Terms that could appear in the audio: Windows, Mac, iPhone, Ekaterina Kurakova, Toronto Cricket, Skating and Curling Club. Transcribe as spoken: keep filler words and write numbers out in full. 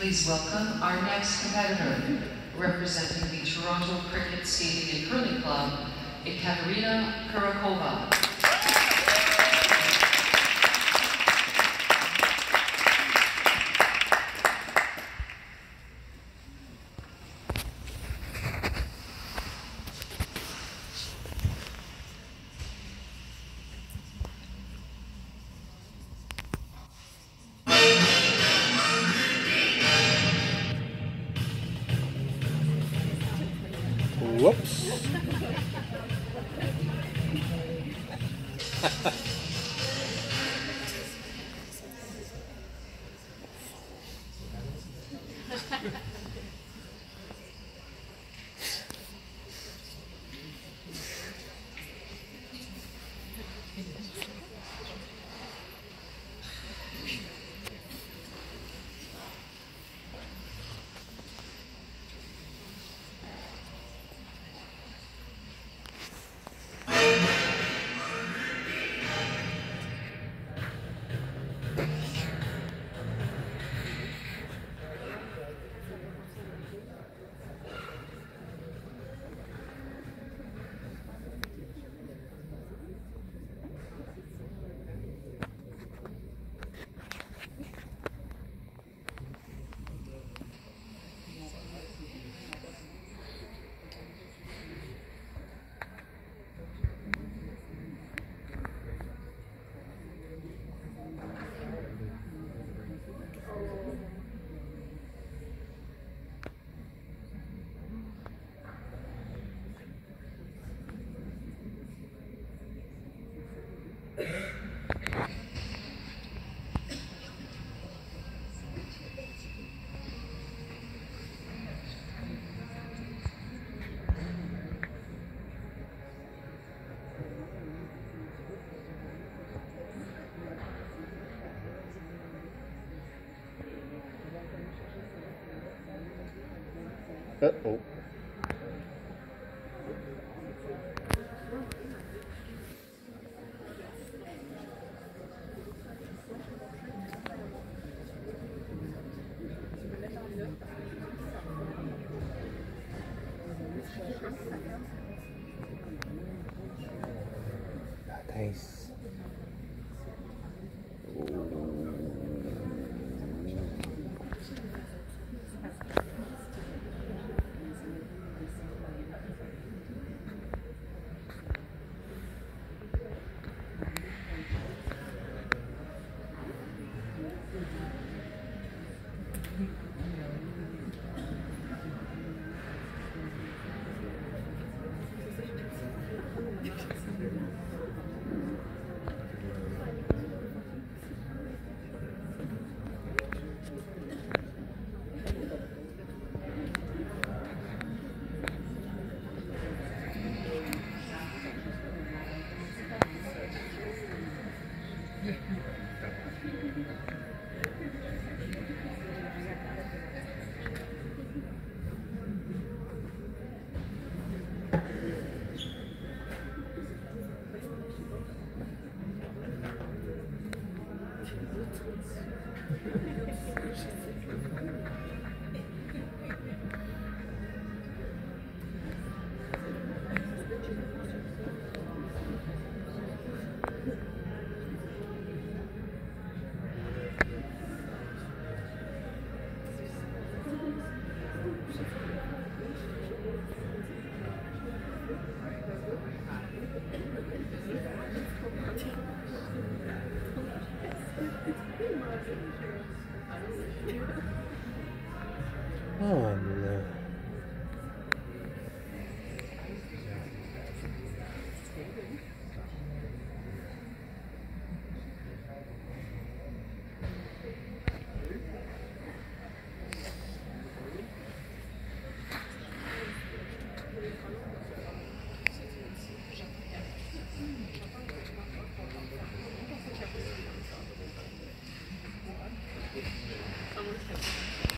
Please welcome our next competitor, representing the Toronto Cricket, Skating and Curling Club, Ekaterina Kurakova. Whoops. Uh-oh. Nice. Oh no.